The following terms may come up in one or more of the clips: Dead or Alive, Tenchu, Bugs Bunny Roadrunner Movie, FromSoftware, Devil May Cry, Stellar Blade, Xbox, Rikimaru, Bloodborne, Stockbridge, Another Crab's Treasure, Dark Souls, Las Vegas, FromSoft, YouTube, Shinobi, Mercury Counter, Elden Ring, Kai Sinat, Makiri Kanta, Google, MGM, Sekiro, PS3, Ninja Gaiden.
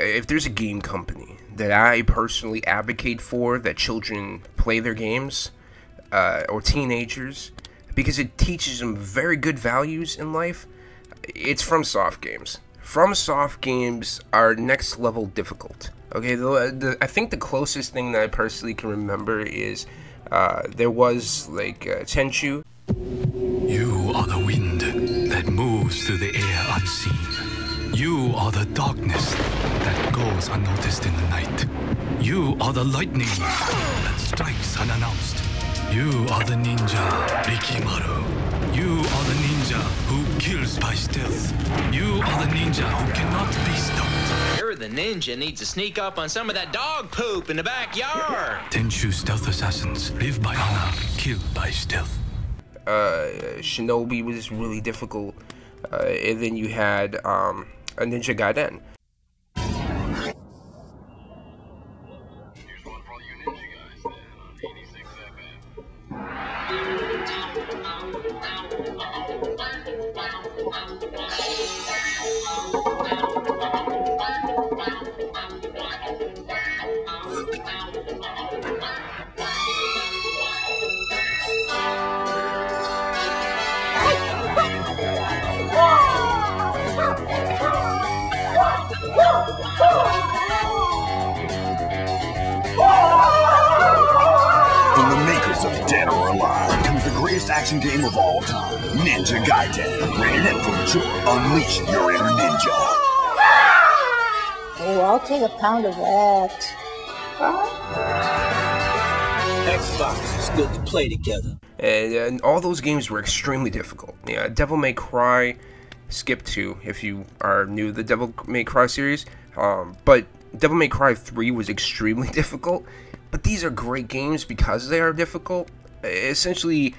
if there's a game company that I personally advocate for that children play their games, or teenagers, because it teaches them very good values in life, it's FromSoft games. FromSoft games are next level difficult. Okay, I think the closest thing that I personally can remember is there was like Tenchu. You are the wind that moves through the air unseen. You are the darkness that goes unnoticed in the night. You are the lightning that strikes unannounced. You are the ninja Rikimaru. You are the ninja who kills by stealth. You are the ninja who cannot be stopped. The ninja needs to sneak up on some of that dog poop in the backyard. Tenchu stealth assassins live by honor, kill by stealth. Shinobi was really difficult, and then you had a Ninja Gaiden. From the makers of Dead or Alive comes the greatest action game of all time, Ninja Gaiden. Rated M for mature. Unleash your inner ninja. Oh, I'll take a pound of that. Xbox is good to play together. And all those games were extremely difficult. Yeah, Devil May Cry. Skip 2 if you are new to the Devil May Cry series, but Devil May Cry 3 was extremely difficult. But these are great games because they are difficult. Essentially,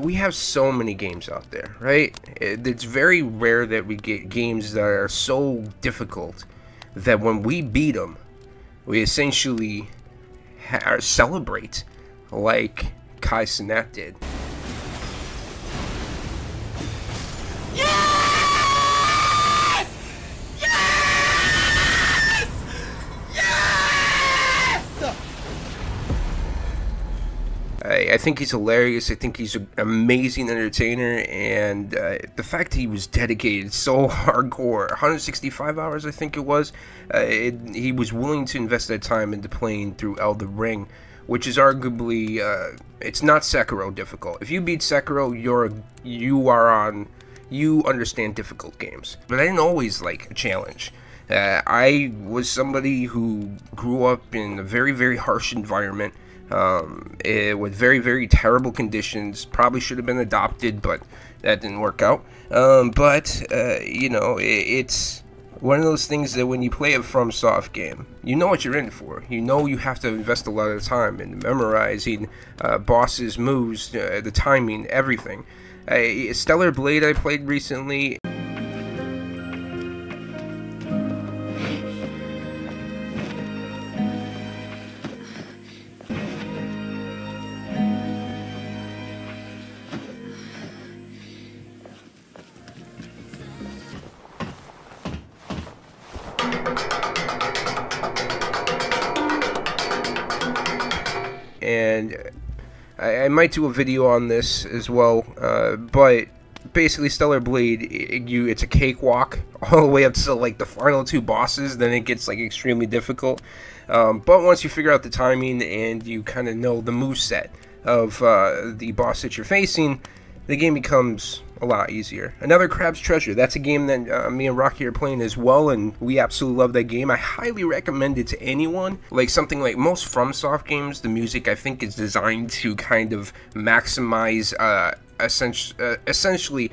we have so many games out there, right? It's very rare that we get games that are so difficult that when we beat them, we essentially celebrate like Kai Sinat did. I think he's hilarious. I think he's an amazing entertainer, and the fact that he was dedicated so hardcore, 165 hours I think it was, he was willing to invest that time into playing through Elden Ring, which is arguably, it's not Sekiro difficult. If you beat Sekiro, you understand difficult games. But I didn't always like a challenge. I was somebody who grew up in a very, very harsh environment, with very, very terrible conditions. Probably should have been adopted, but that didn't work out. You know, it's one of those things that when you play a FromSoft game, you know what you're in for. You know you have to invest a lot of time in memorizing bosses' moves, the timing, everything. Stellar Blade I played recently. And I might do a video on this as well, but basically Stellar Blade, it's a cakewalk all the way up to like the final two bosses, then it gets like extremely difficult. But once you figure out the timing and you kind of know the moveset of the boss that you're facing, the game becomes a lot easier. Another Crab's Treasure, that's a game that me and Rocky are playing as well, and we absolutely love that game. I highly recommend it to anyone. Like something like most FromSoft games, the music I think is designed to kind of maximize essentially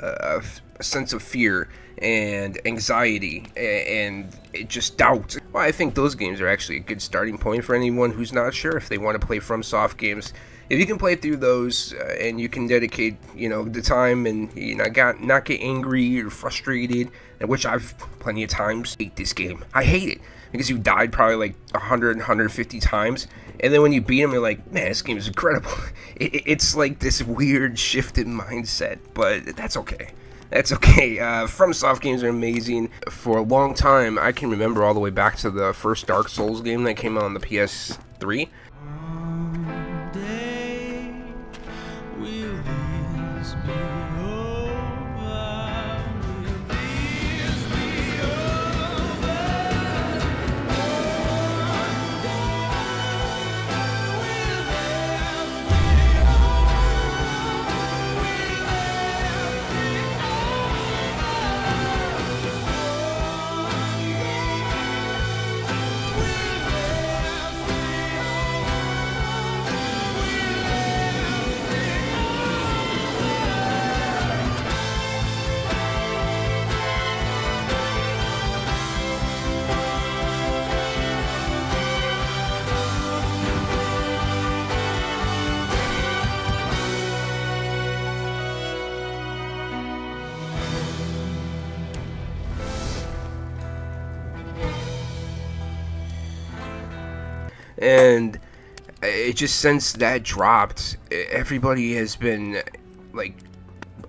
a sense of fear and anxiety and just doubt. Well, I think those games are actually a good starting point for anyone who's not sure if they want to play FromSoft games. If you can play through those and you can dedicate, you know, the time and you know, not get angry or frustrated, which I've plenty of times. I hate this game. I hate it because you died probably like 100, 150 times, and then when you beat them, you're like, man, this game is incredible. It's like this weird shifted mindset, but that's okay. That's okay. FromSoft games are amazing. For a long time, I can remember all the way back to the first Dark Souls game that came out on the PS3. And it just, since that dropped, everybody has been, like,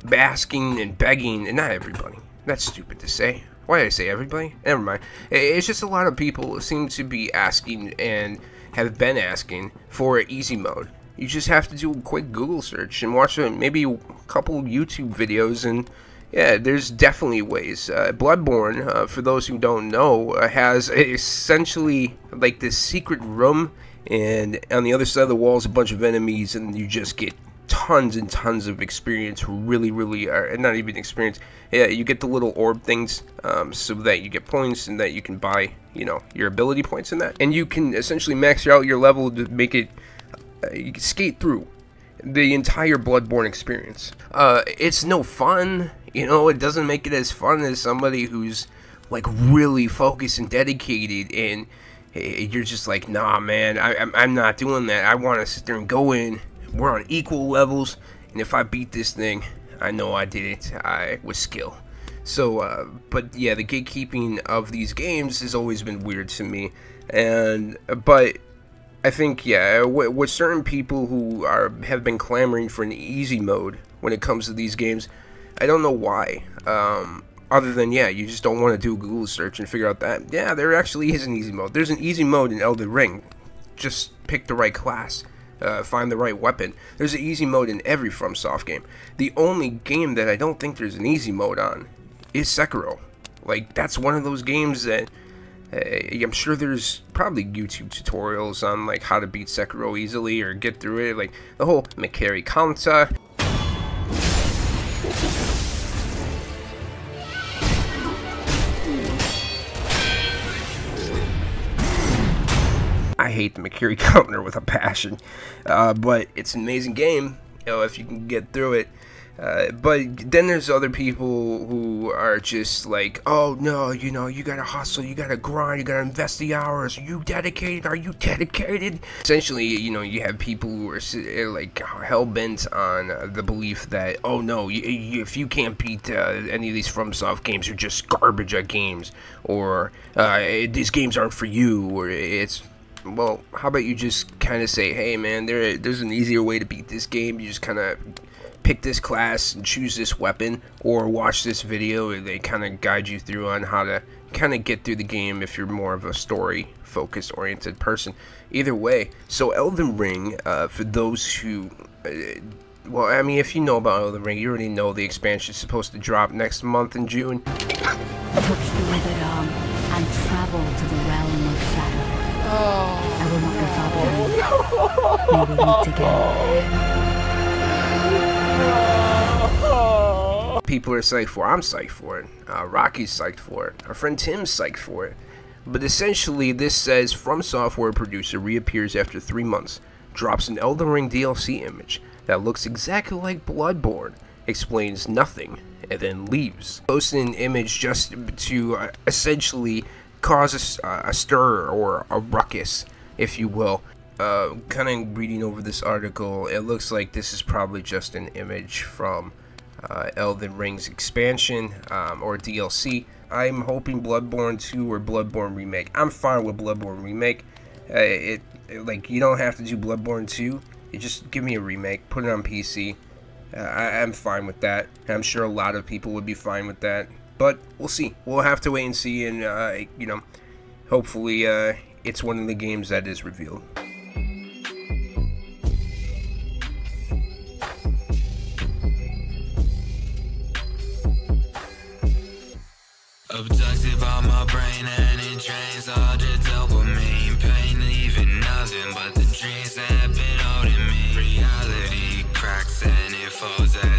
basking and begging, and not everybody, that's stupid to say, why did I say everybody, never mind, it's just a lot of people seem to be asking, and have been asking, for an easy mode. You just have to do a quick Google search, and watch maybe a couple YouTube videos, and yeah, there's definitely ways. Bloodborne, for those who don't know, has essentially like this secret room, and on the other side of the wall is a bunch of enemies, and you just get tons and tons of experience, really, not even experience, yeah, you get the little orb things, so that you get points, and that you can buy, you know, your ability points in that, and you can essentially max out your level to make it, you can skate through the entire Bloodborne experience. It's no fun, you know, it doesn't make it as fun as somebody who's like really focused and dedicated, and you're just like, nah man, I'm not doing that, I want to sit there and go in, we're on equal levels, and if I beat this thing, I know I did it, I was skill. So, but yeah, the gatekeeping of these games has always been weird to me, and, but I think, yeah, with certain people who have been clamoring for an easy mode when it comes to these games, I don't know why, other than, yeah, you just don't want to do a Google search and figure out that, yeah, there actually is an easy mode. There's an easy mode in Elden Ring. Just pick the right class, find the right weapon. There's an easy mode in every FromSoft game. The only game that I don't think there's an easy mode on is Sekiro. Like, that's one of those games that... I'm sure there's probably YouTube tutorials on like how to beat Sekiro easily or get through it, like the whole Makiri Kanta. I hate the Mercury Counter with a passion, but it's an amazing game, you know, if you can get through it. But then there's other people who are just like, oh no, you know, you gotta hustle, you gotta grind, you gotta invest the hours, are you dedicated, are you dedicated? Essentially, you know, you have people who are like hell-bent on the belief that, oh no, if you can't beat any of these FromSoft games, you're just garbage at games, or these games aren't for you, or it's... Well, how about you just kind of say, hey man, there's an easier way to beat this game, you just kind of... pick this class and choose this weapon, or watch this video and they kind of guide you through on how to kind of get through the game if you're more of a story focused oriented person. Either way, so Elden Ring, for those who well, I mean, if you know about Elden Ring, you already know the expansion is supposed to drop next month in June. Put your withered arm and travel to the realm of shadow. Oh, I will not be bothered. Maybe meet again. People are psyched for it. I'm psyched for it. Rocky's psyched for it. Our friend Tim's psyched for it. But essentially, this says FromSoftware producer reappears after 3 months, drops an Elden Ring DLC image that looks exactly like Bloodborne, explains nothing, and then leaves. Posted an image just to essentially cause a stir or a ruckus, if you will. Kind of reading over this article, it looks like this is probably just an image from Elden Ring's expansion or DLC. I'm hoping Bloodborne 2 or Bloodborne Remake. I'm fine with Bloodborne Remake. Like, you don't have to do Bloodborne 2. You just give me a remake, put it on PC, I'm fine with that. I'm sure a lot of people would be fine with that. But we'll see. We'll have to wait and see, and, you know, hopefully it's one of the games that is revealed. Abducted by my brain and it drains all the dopamine. Pain leaving nothing but the dreams that have been holding me. Reality cracks and it falls out.